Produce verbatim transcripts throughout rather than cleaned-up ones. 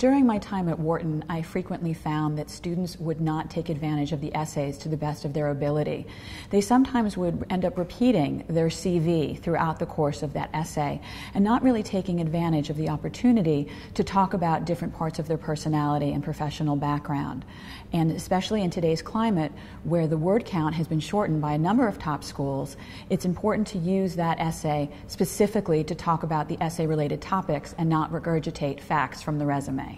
During my time at Wharton, I frequently found that students would not take advantage of the essays to the best of their ability. They sometimes would end up repeating their C V throughout the course of that essay and not really taking advantage of the opportunity to talk about different parts of their personality and professional background. And especially in today's climate, where the word count has been shortened by a number of top schools, it's important to use that essay specifically to talk about the essay-related topics and not regurgitate facts from the resume.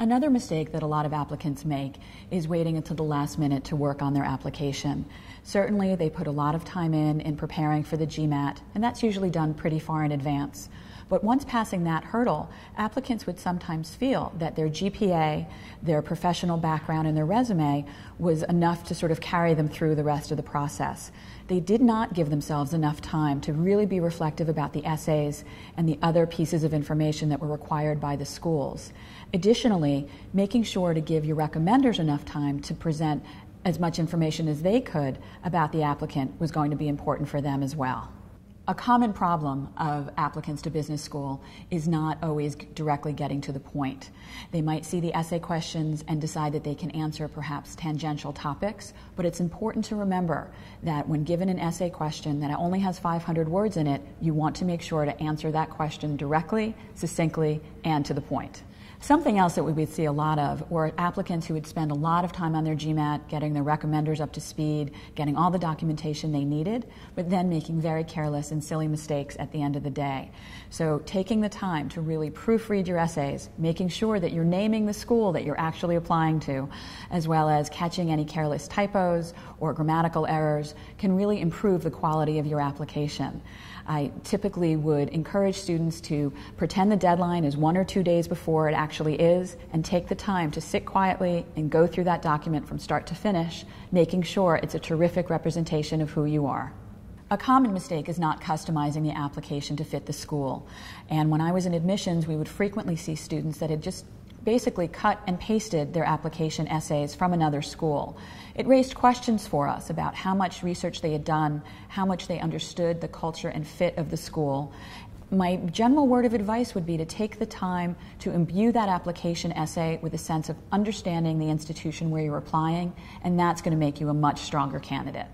Another mistake that a lot of applicants make is waiting until the last minute to work on their application. Certainly, they put a lot of time in in preparing for the G MAT, and that's usually done pretty far in advance. But once passing that hurdle, applicants would sometimes feel that their G P A, their professional background, and their resume was enough to sort of carry them through the rest of the process. They did not give themselves enough time to really be reflective about the essays and the other pieces of information that were required by the schools. Additionally, making sure to give your recommenders enough time to present as much information as they could about the applicant was going to be important for them as well. A common problem of applicants to business school is not always directly getting to the point. They might see the essay questions and decide that they can answer perhaps tangential topics, but it's important to remember that when given an essay question that only has five hundred words in it, you want to make sure to answer that question directly, succinctly, and to the point. Something else that we would see a lot of were applicants who would spend a lot of time on their G MAT, getting their recommenders up to speed, getting all the documentation they needed, but then making very careless and silly mistakes at the end of the day. So taking the time to really proofread your essays, making sure that you're naming the school that you're actually applying to, as well as catching any careless typos or grammatical errors, can really improve the quality of your application. I typically would encourage students to pretend the deadline is one or two days before it actually actually is, and take the time to sit quietly and go through that document from start to finish, making sure it's a terrific representation of who you are. A common mistake is not customizing the application to fit the school. And when I was in admissions, we would frequently see students that had just basically cut and pasted their application essays from another school. It raised questions for us about how much research they had done, how much they understood the culture and fit of the school. My general word of advice would be to take the time to imbue that application essay with a sense of understanding the institution where you're applying, and that's going to make you a much stronger candidate.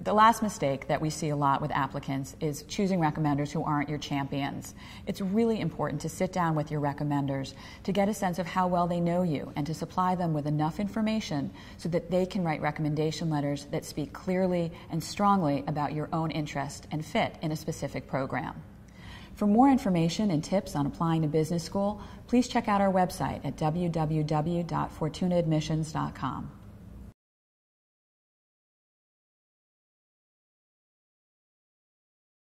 The last mistake that we see a lot with applicants is choosing recommenders who aren't your champions. It's really important to sit down with your recommenders to get a sense of how well they know you and to supply them with enough information so that they can write recommendation letters that speak clearly and strongly about your own interest and fit in a specific program. For more information and tips on applying to business school, please check out our website at w w w dot fortuna admissions dot com.